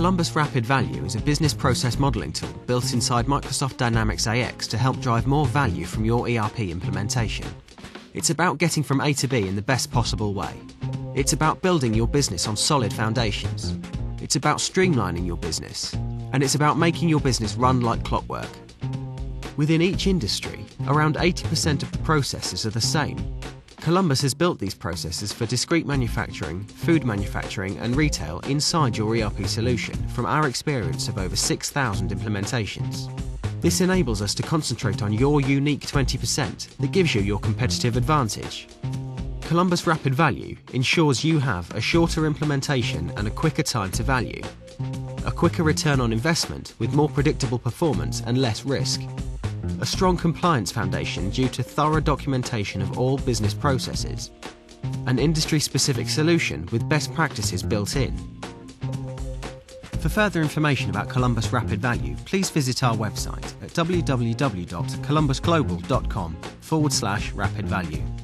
Columbus RapidValue is a business process modeling tool built inside Microsoft Dynamics AX to help drive more value from your ERP implementation. It's about getting from A to B in the best possible way. It's about building your business on solid foundations. It's about streamlining your business. And it's about making your business run like clockwork. Within each industry, around 80% of the processes are the same. Columbus has built these processes for discrete manufacturing, food manufacturing and retail inside your ERP solution from our experience of over 6,000 implementations. This enables us to concentrate on your unique 20% that gives you your competitive advantage. Columbus RapidValue ensures you have a shorter implementation and a quicker time to value, a quicker return on investment with more predictable performance and less risk, a strong compliance foundation due to thorough documentation of all business processes, an industry-specific solution with best practices built in. For further information about Columbus RapidValue, please visit our website at www.columbusglobal.com/RapidValue.